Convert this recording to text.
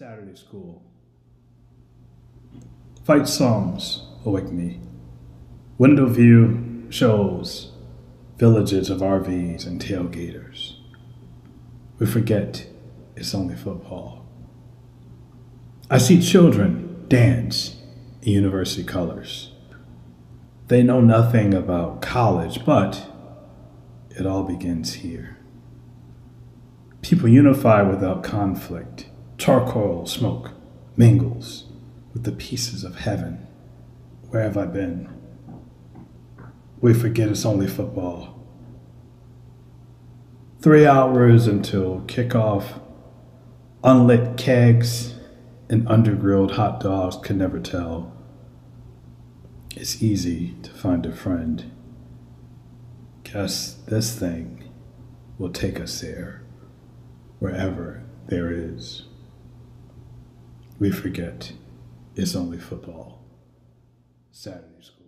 Saturday School. Fight psalms awake me. Window view shows villages of RVs and tailgaters. We forget it's only football. I see children dance in university colors. They know nothing about college, but it all begins here. People unify without conflict. Charcoal smoke mingles with the pieces of heaven. Where have I been? We forget it's only football. 3 hours until kickoff. Unlit kegs and undergrilled hot dogs can never tell. It's easy to find a friend. Guess this thing will take us there, wherever there is. We forget it's only football. Saturday School.